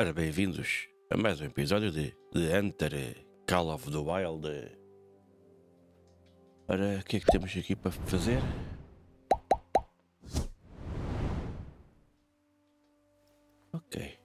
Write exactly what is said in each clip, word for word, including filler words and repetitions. Ora, bem-vindos a mais um episódio de The Hunter Call of the Wild. Ora, o que é que temos aqui para fazer? Ok.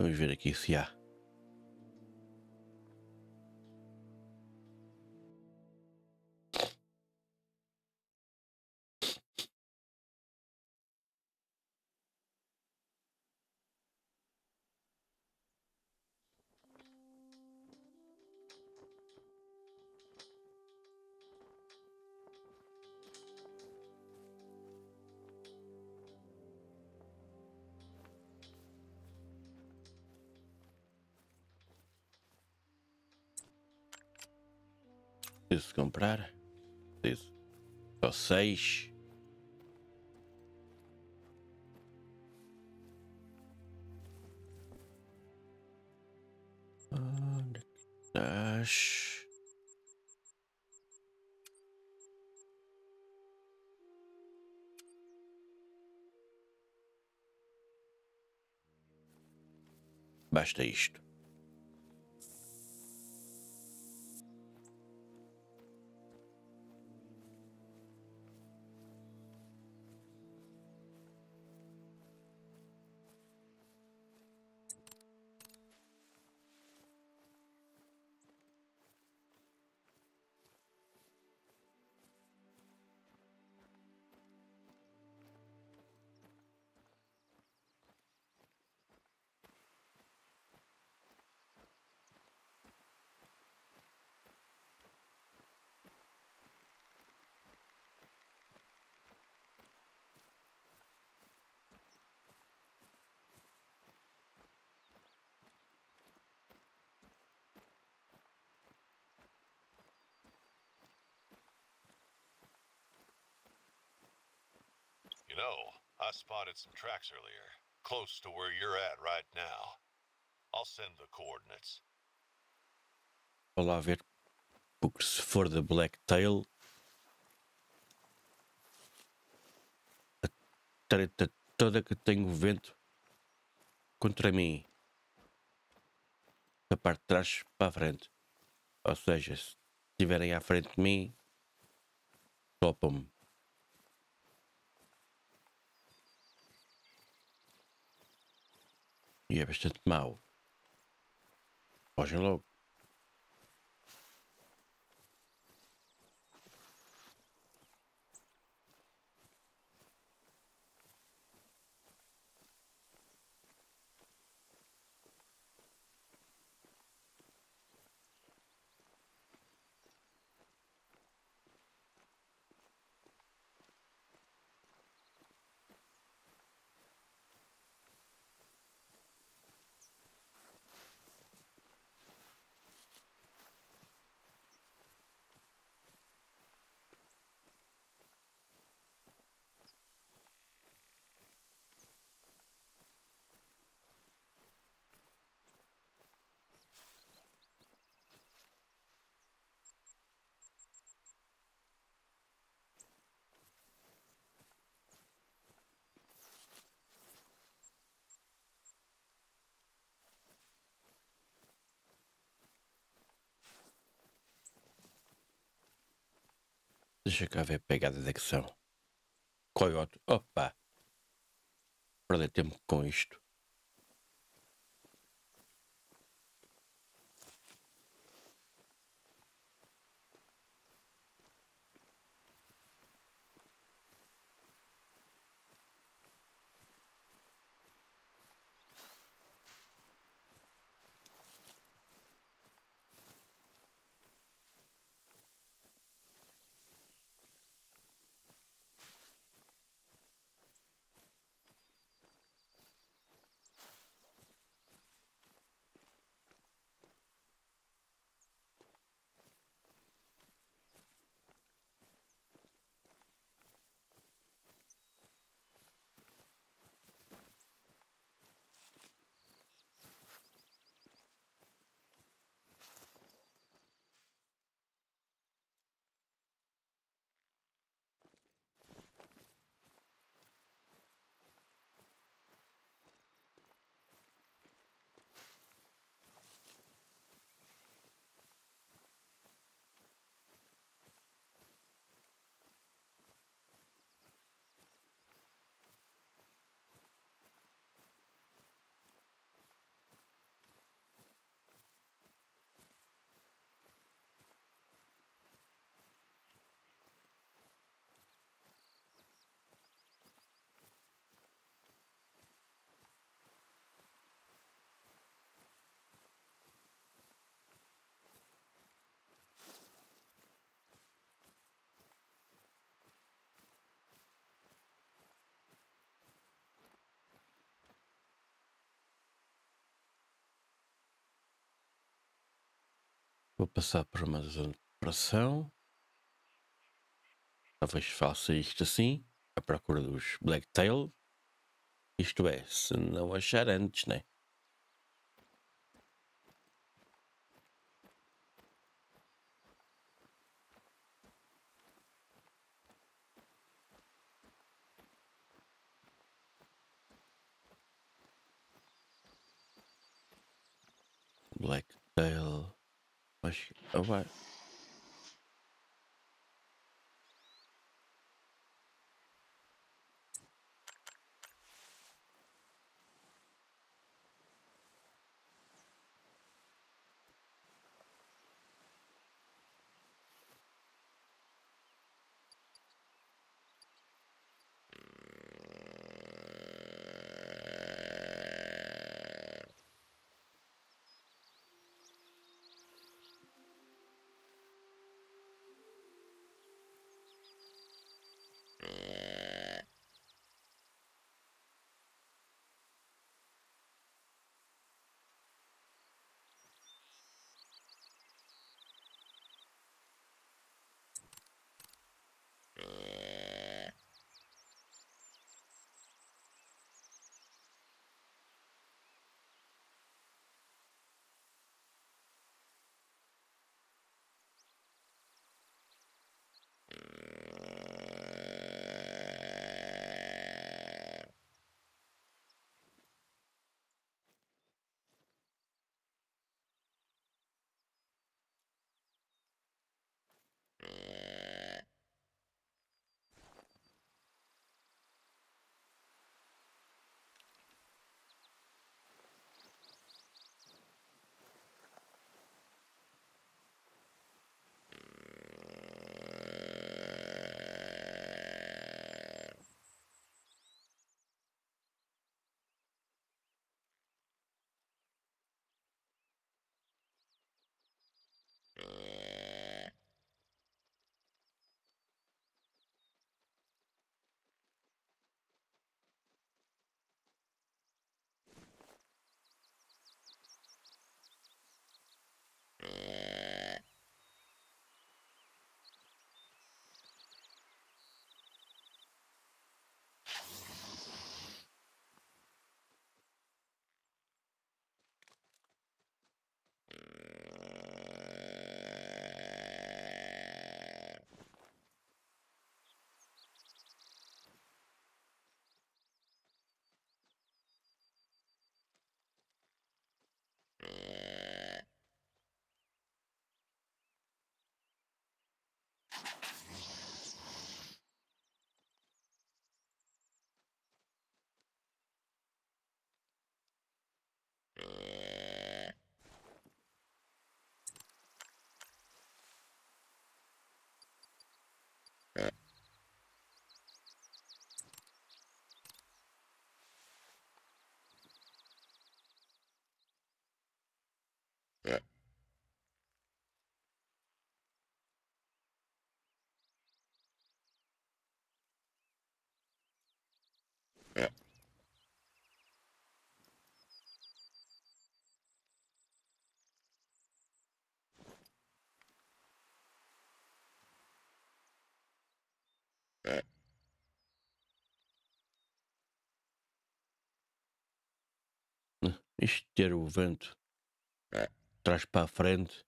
Vamos ver aqui se há. Preciso comprar. Preciso. Só seis. Onde estás? Basta isto. No, I spotted some tracks earlier, close to where you're at right now. I'll send the coordinates. Vou lá ver, porque se for da Blacktail, a treta toda que tenho o vento contra mim, da parte de trás para a frente. Ou seja, se estiverem à frente de mim, topam-me. E é bastante mau. Fogem logo. Deixa cá ver pegadas é que são. Coyote. Opa! Perder tempo com isto. Vou passar para mais uma operação. Talvez faça isto assim, à procura dos Blacktail. Isto é, se não achar antes, né? Blacktail. Acho que. Oh, vai. Isto ter o vento traz para a frente.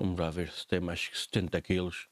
Vamos lá ver se tem mais que setenta quilos.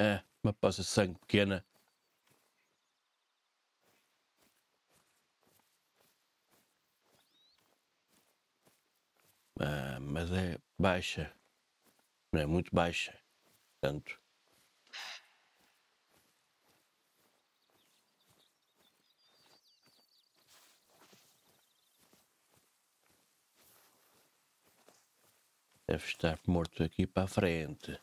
É, uma poça de sangue pequena. Ah, mas é baixa. Não é muito baixa. Portanto. Deve estar morto aqui para a frente.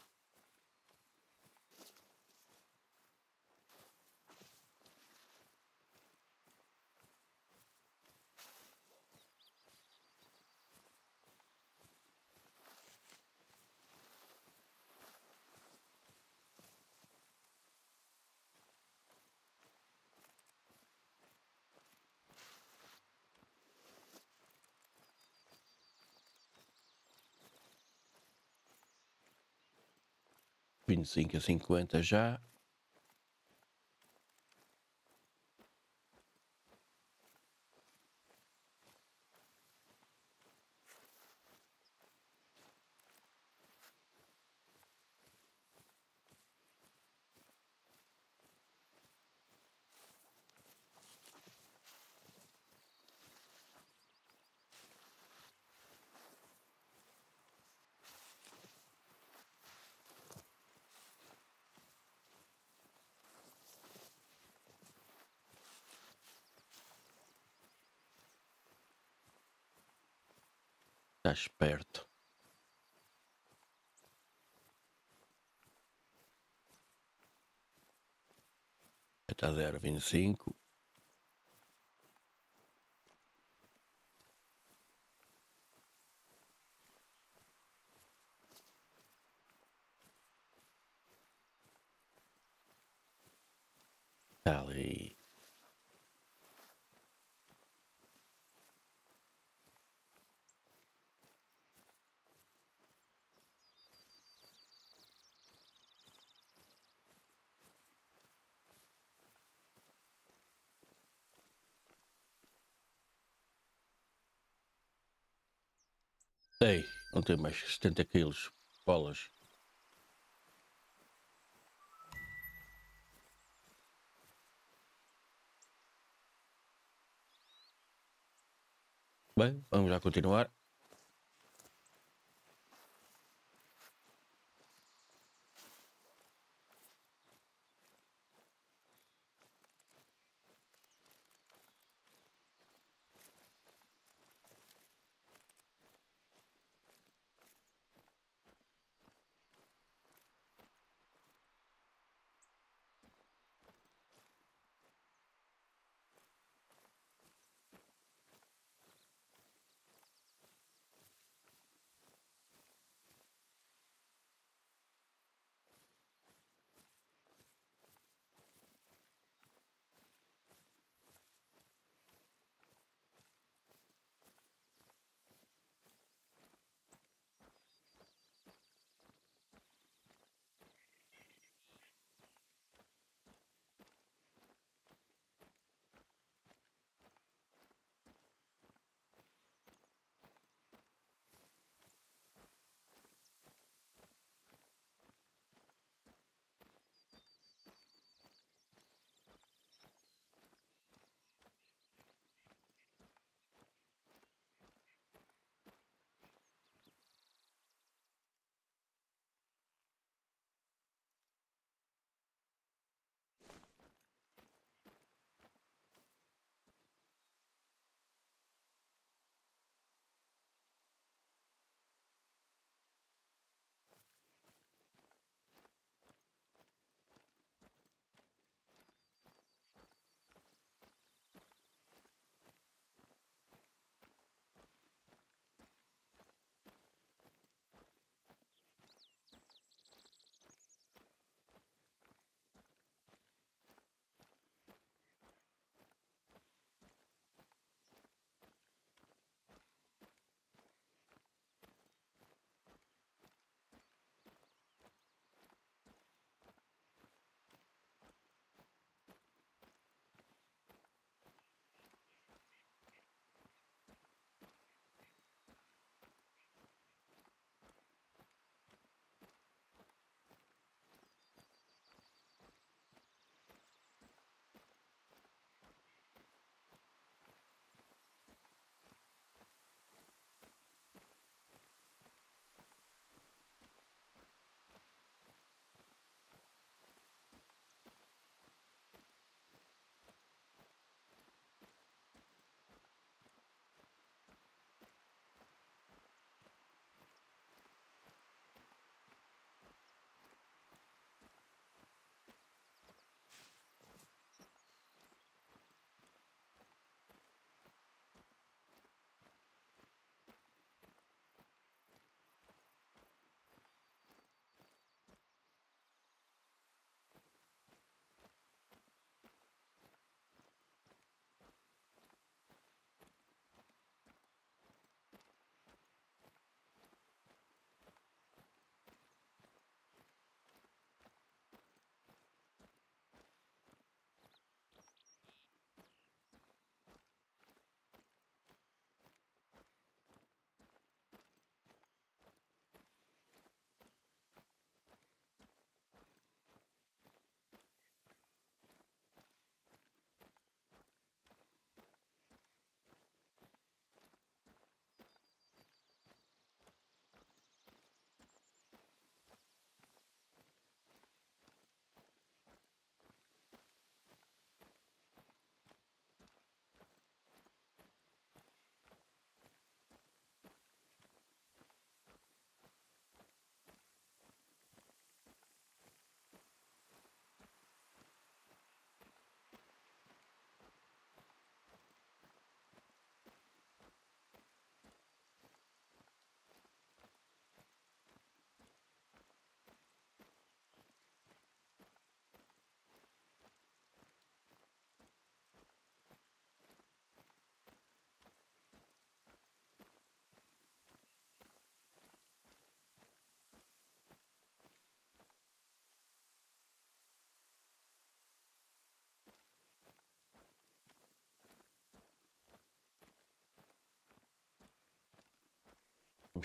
vinte e cinco a cinquenta já. Está esperto. Está zero vírgula vinte e cinco. Está ali. Ei, não tem mais que setenta quilos, bolas. Bem, vamos já continuar.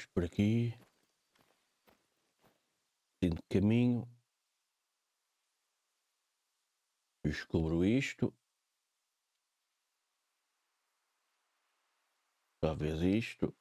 Vamos por aqui. Tendo caminho. Descubro isto. Talvez isto.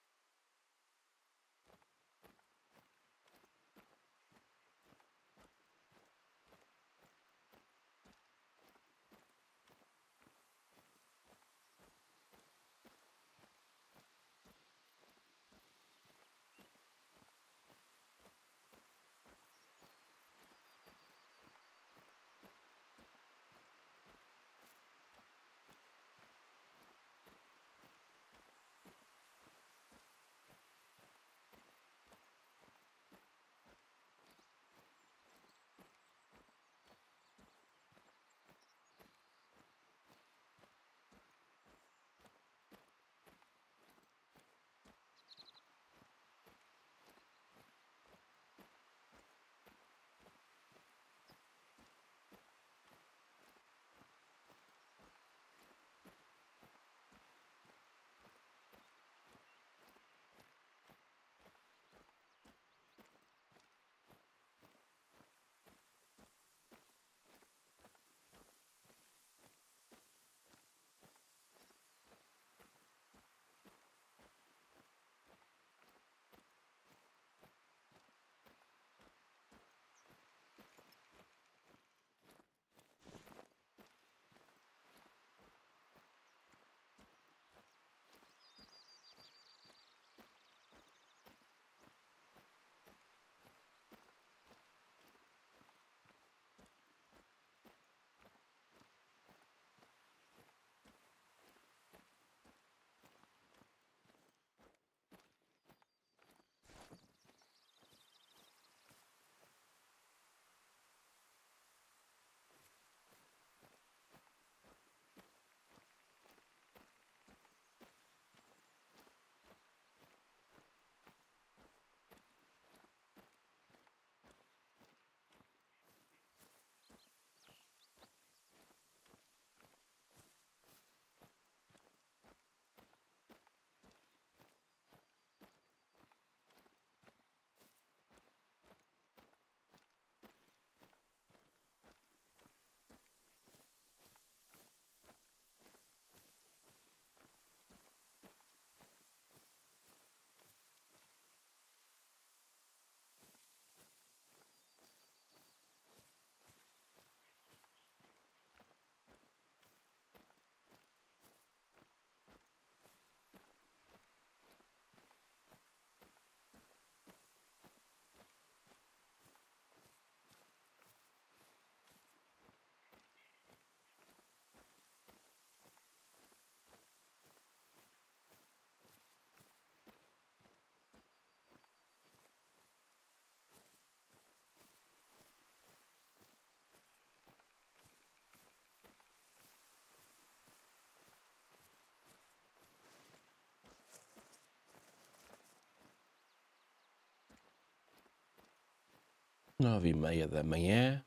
Nove e meia da manhã.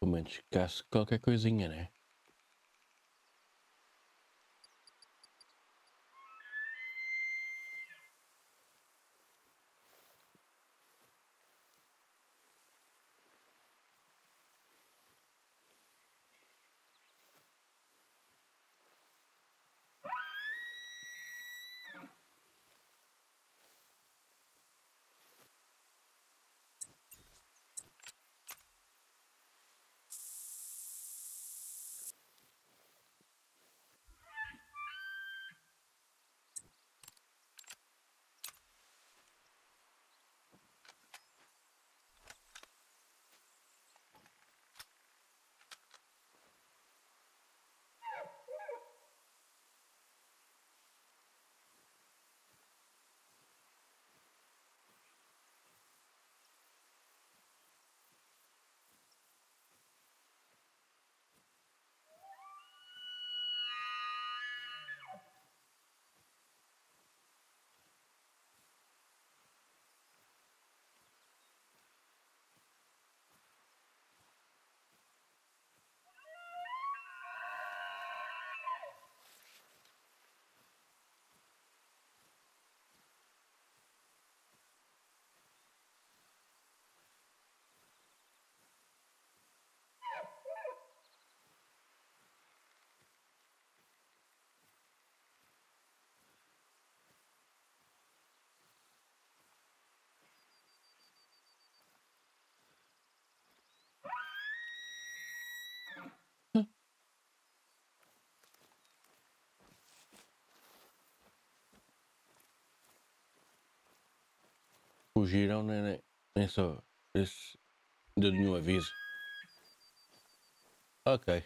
Pelo menos caço qualquer coisinha, né? fugiram, né? Nem só. Eles deu nenhum aviso. Ok.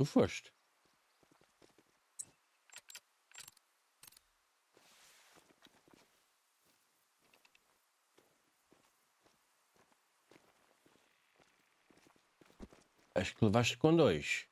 Tu foste. Acho que levaste com dois.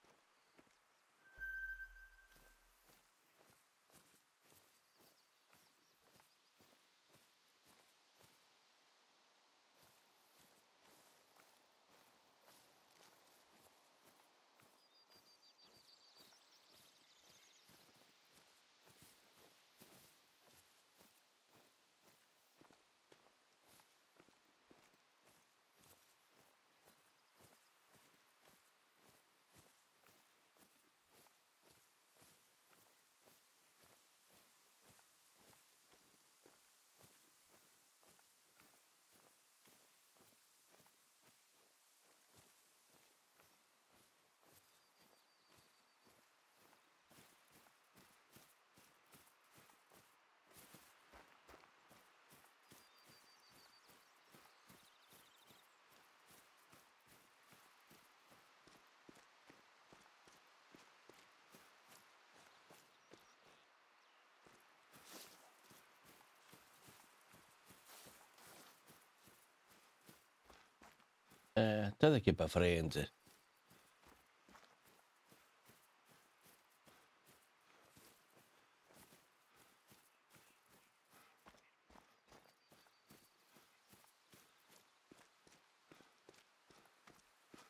Até daqui para frente.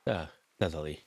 Tá, estás ali.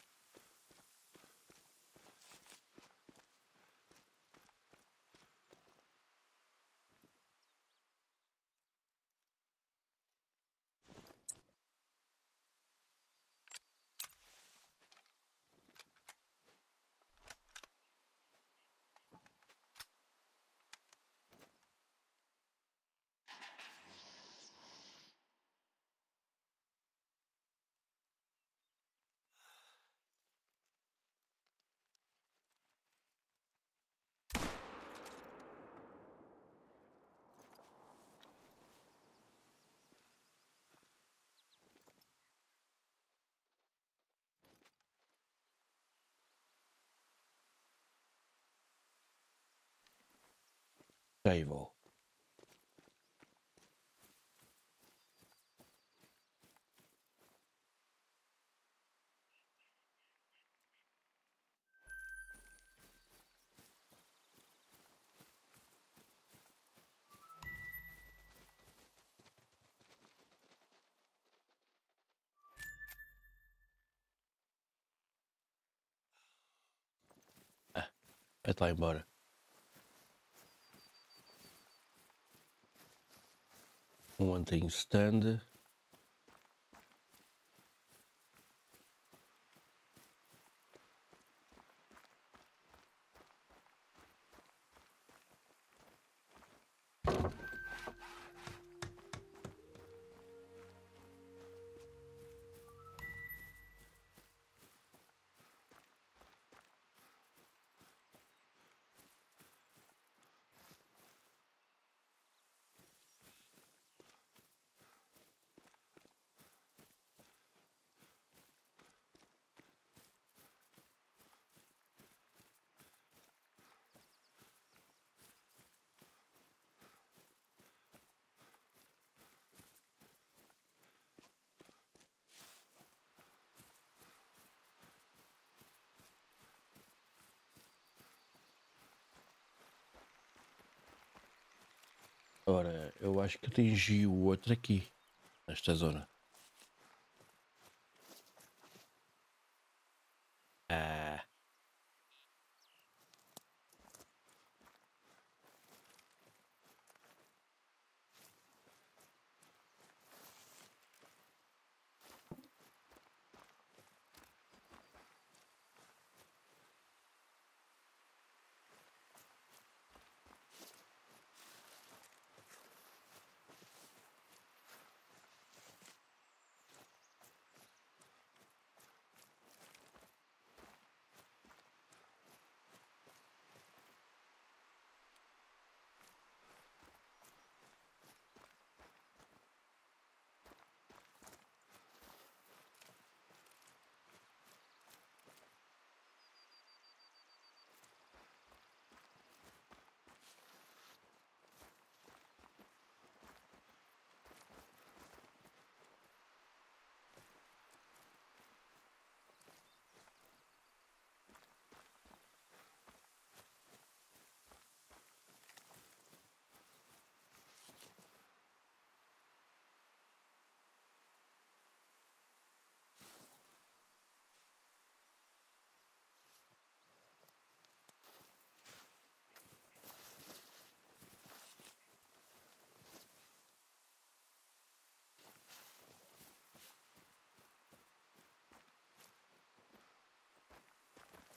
Aí vou. Ah, é lá embora. One tem stand. Ora, eu acho que atingi o outro aqui, nesta zona. Ah.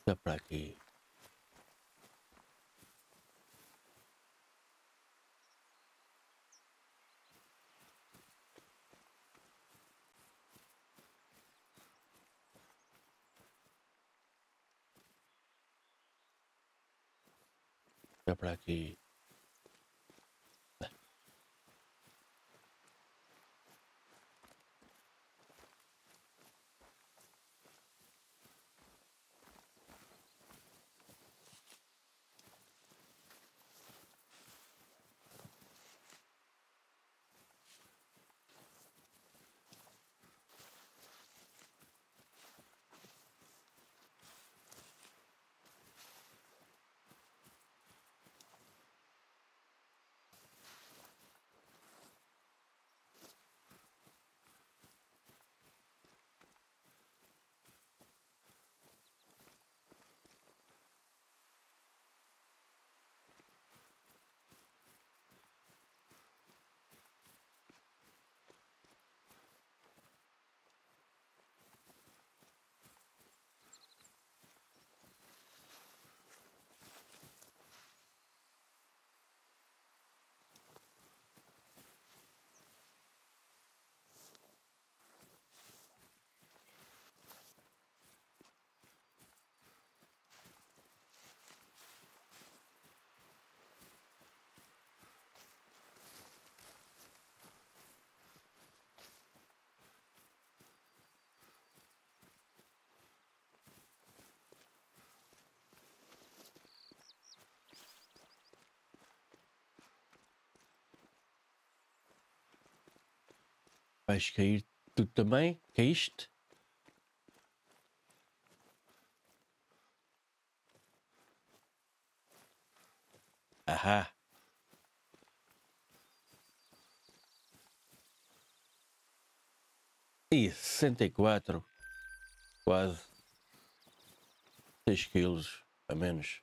Está para aqui. Está para aqui. Vais cair tu também? Caíste? Ahá. E sessenta e quatro. Quase. seis quilos a menos.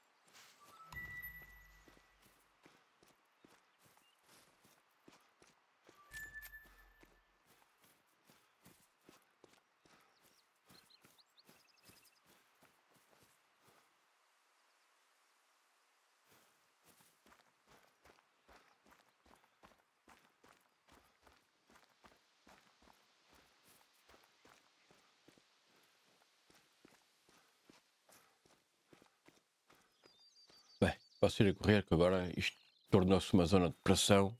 Posso ir a correr, que agora isto tornou-se uma zona de pressão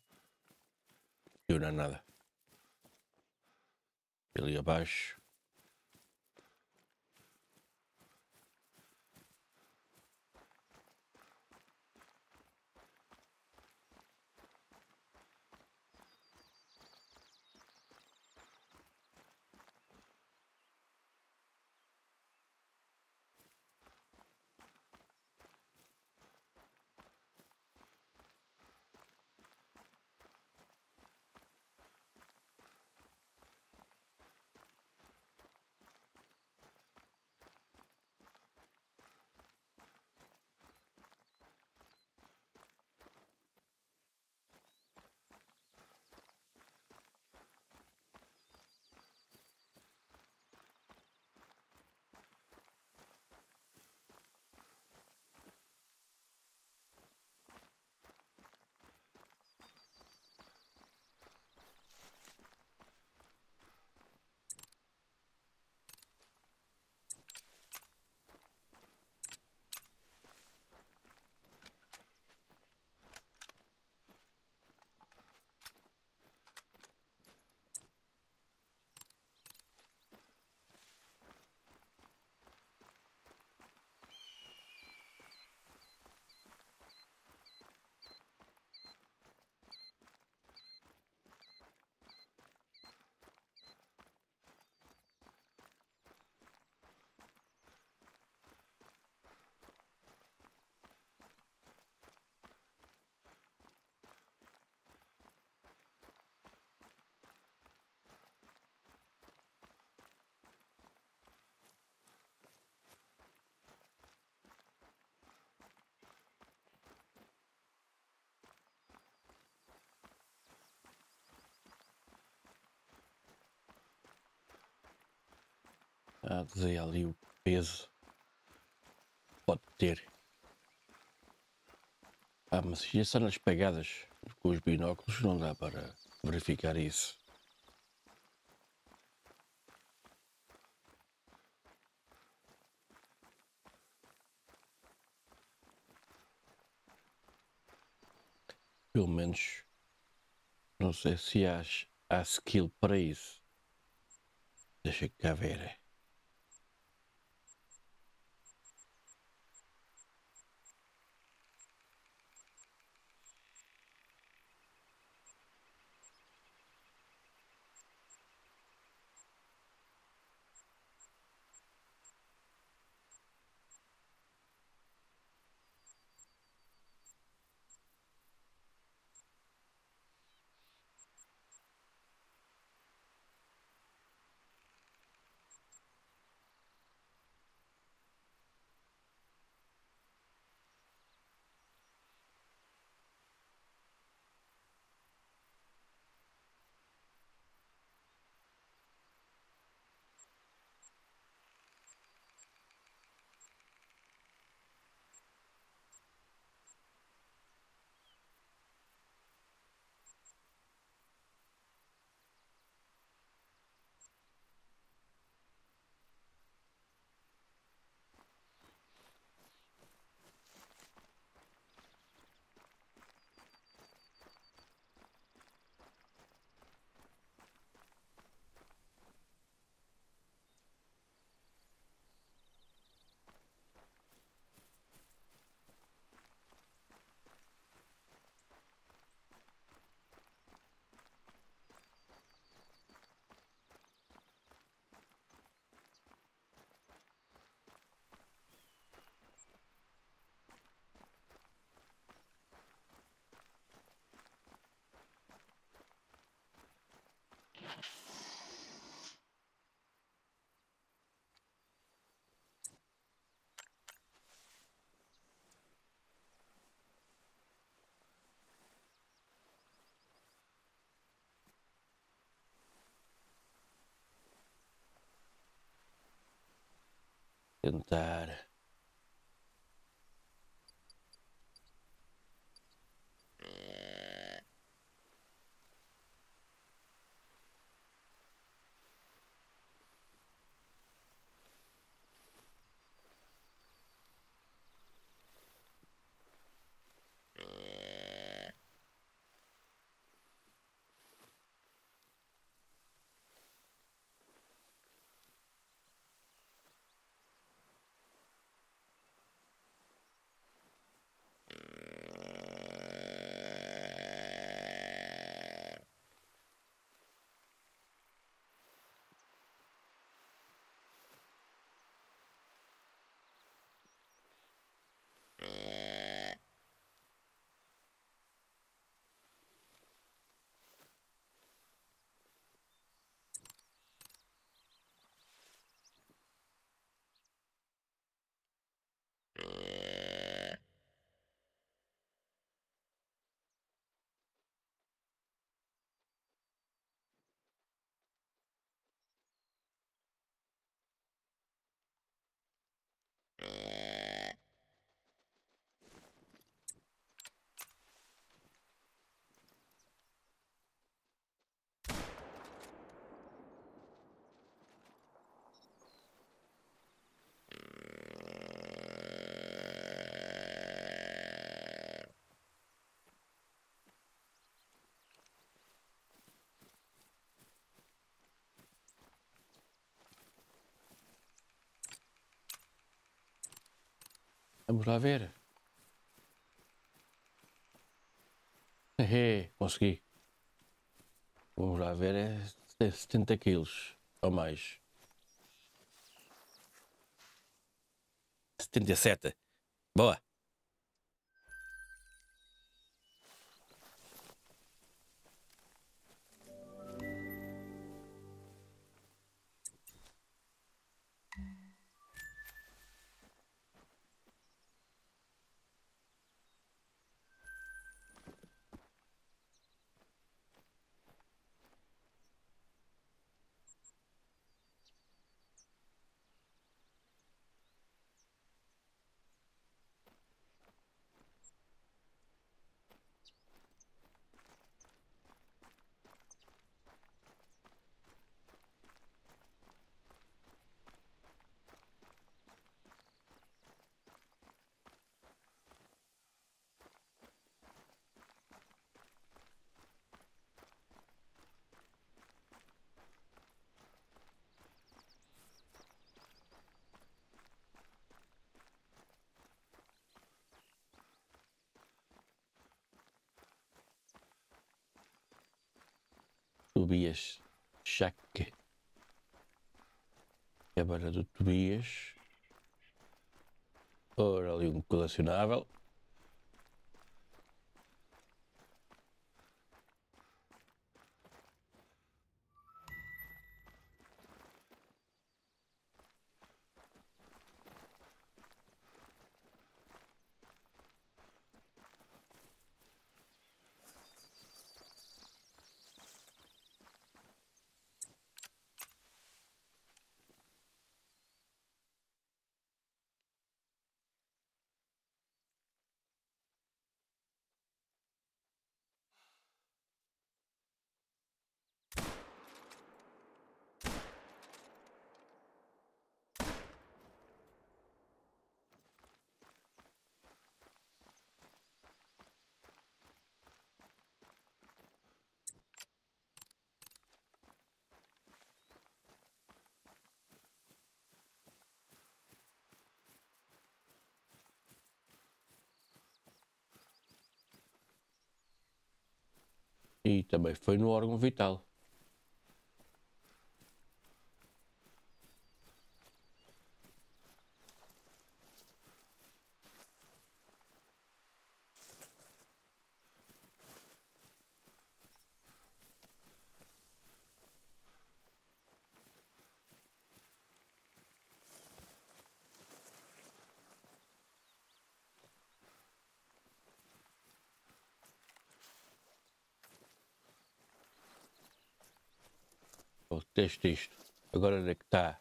e não é nada. Ali abaixo. Ah, dizia ali o peso. Pode ter. Ah, mas já são nas pegadas. Com os binóculos não dá para verificar isso. Pelo menos não sei se há, há skill para isso. Deixa cá ver. Tentar Vamos lá ver. Hehe, consegui. Vamos lá ver, é setenta quilos ou mais. setenta e sete. Boa. Tobias. Cheque. Câmara do Tobias. Ora, ali um colecionável. E também foi no órgão vital. Teste isto. Agora onde é que está?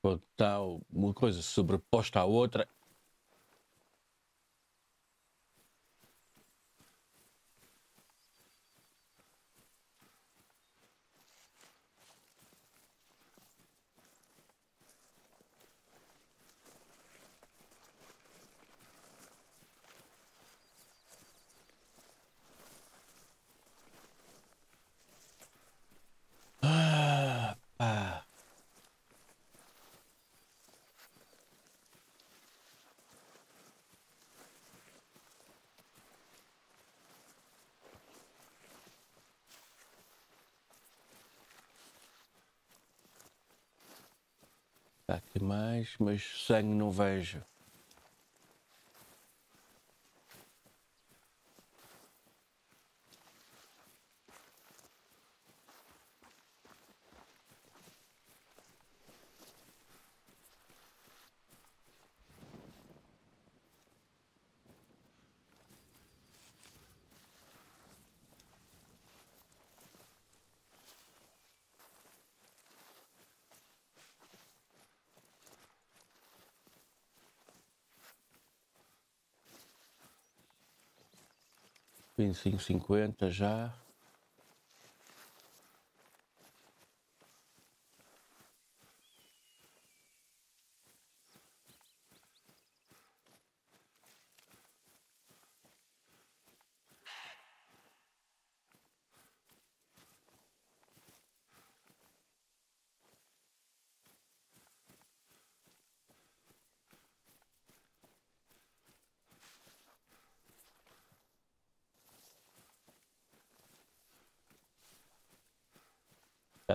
Pronto, está uma coisa sobreposta à outra. Aqui mais, mas sangue não vejo. vinte e cinco cinquenta já.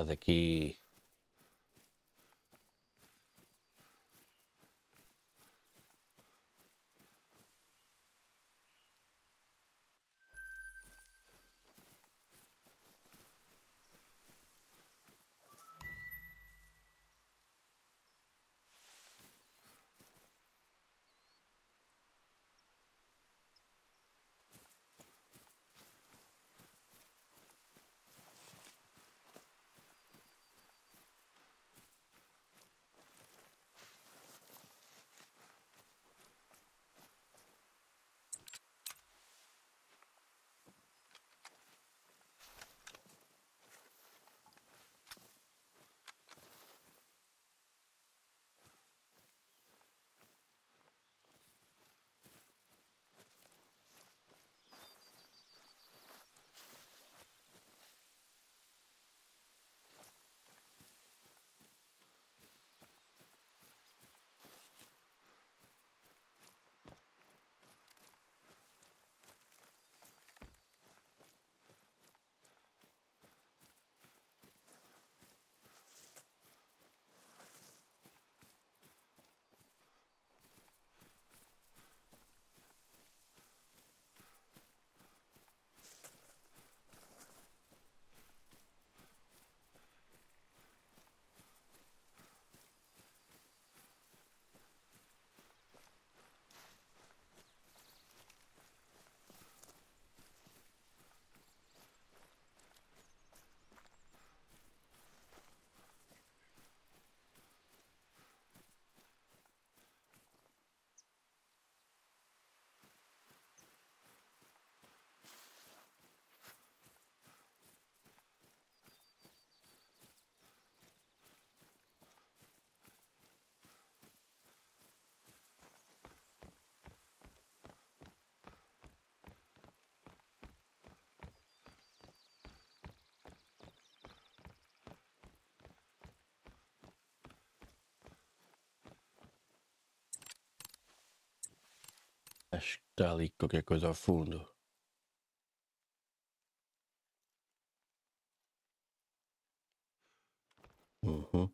Daqui Tá ali qualquer coisa ao fundo. Uhum.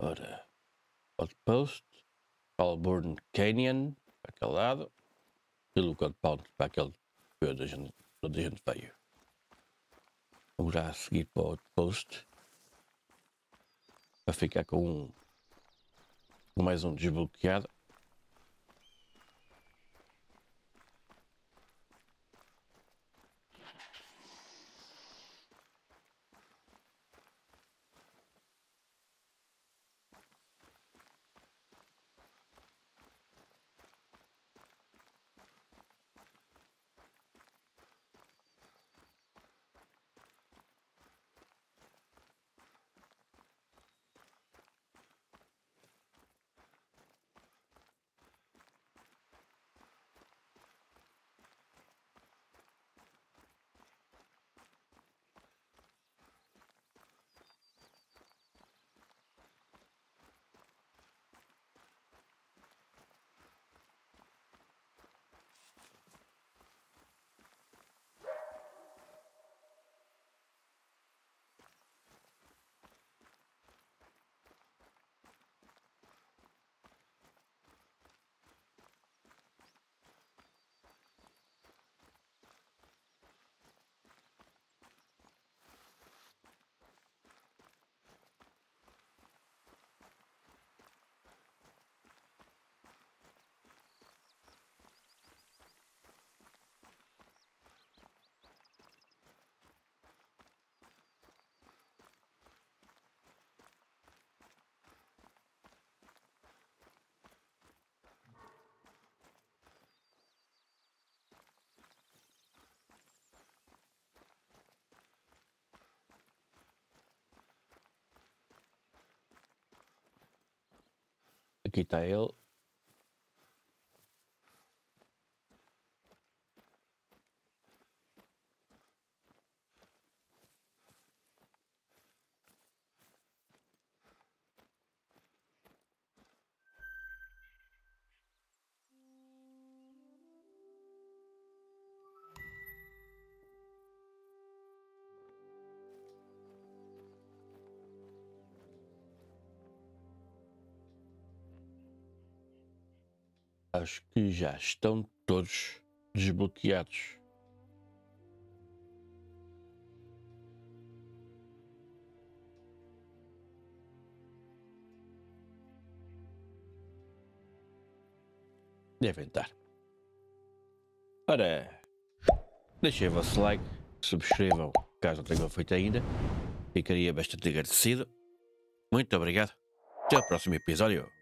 Ora, Outpost, Alburn Canyon, para aquele lado, e o Code Pound para aquele que onde a gente, onde a gente veio. Vamos já a seguir para o Outpost, para ficar com um, com mais um desbloqueado. Aqui está ele. Acho que já estão todos desbloqueados. Devem estar. Ora, deixem o vosso like, subscrevam caso não tenham feito ainda. Ficaria bastante agradecido. Muito obrigado. Até ao próximo episódio.